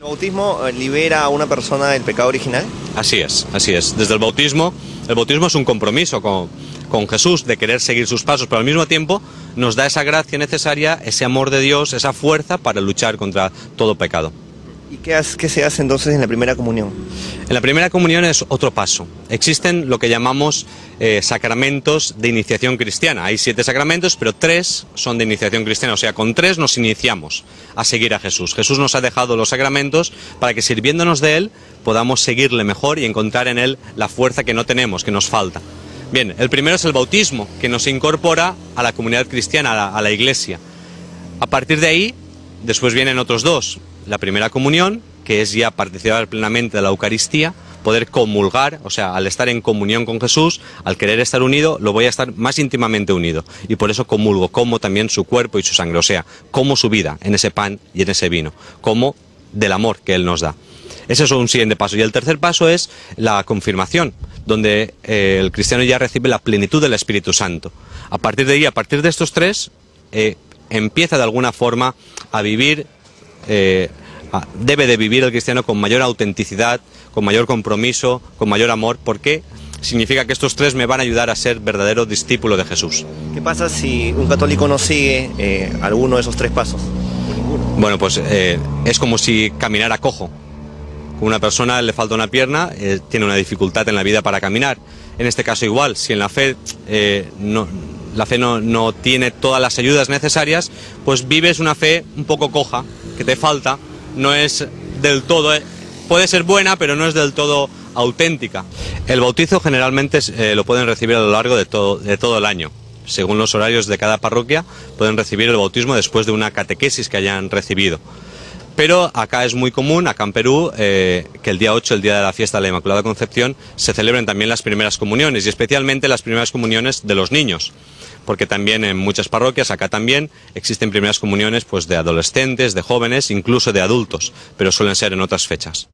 ¿El bautismo libera a una persona del pecado original? Así es, así es. Desde el bautismo es un compromiso con Jesús de querer seguir sus pasos, pero al mismo tiempo nos da esa gracia necesaria, ese amor de Dios, esa fuerza para luchar contra todo pecado. ¿Y qué se hace entonces en la primera comunión? En la primera comunión es otro paso. Existen lo que llamamos sacramentos de iniciación cristiana. Hay 7 sacramentos, pero 3 son de iniciación cristiana. O sea, con 3 nos iniciamos a seguir a Jesús. Jesús nos ha dejado los sacramentos para que sirviéndonos de Él podamos seguirle mejor y encontrar en Él la fuerza que no tenemos, que nos falta. Bien, el primero es el bautismo, que nos incorpora a la comunidad cristiana, a la Iglesia. A partir de ahí, después vienen otros 2. La primera comunión, que es ya participar plenamente de la Eucaristía, poder comulgar, o sea, al estar en comunión con Jesús, al querer estar unido, lo voy a estar más íntimamente unido. Y por eso comulgo, como también su cuerpo y su sangre, o sea, como su vida en ese pan y en ese vino, como del amor que Él nos da. Ese es un siguiente paso. Y el tercer paso es la confirmación, donde el cristiano ya recibe la plenitud del Espíritu Santo. A partir de ahí, a partir de estos 3, empieza de alguna forma a vivir... debe de vivir el cristiano con mayor autenticidad, con mayor compromiso, con mayor amor, porque significa que estos 3 me van a ayudar a ser verdadero discípulo de Jesús. ¿Qué pasa si un católico no sigue alguno de esos 3 pasos? Bueno, pues es como si caminara cojo. Una persona le falta una pierna, tiene una dificultad en la vida para caminar. En este caso igual, si en la fe no tiene todas las ayudas necesarias, pues vives una fe un poco coja, que te falta, no es del todo, puede ser buena, pero no es del todo auténtica. El bautizo generalmente lo pueden recibir a lo largo de todo el año. Según los horarios de cada parroquia, pueden recibir el bautismo después de una catequesis que hayan recibido. Pero acá es muy común, acá en Perú, que el día 8, el día de la fiesta de la Inmaculada Concepción, se celebran también las primeras comuniones, y especialmente las primeras comuniones de los niños, porque también en muchas parroquias, acá también, existen primeras comuniones pues de adolescentes, de jóvenes, incluso de adultos, pero suelen ser en otras fechas.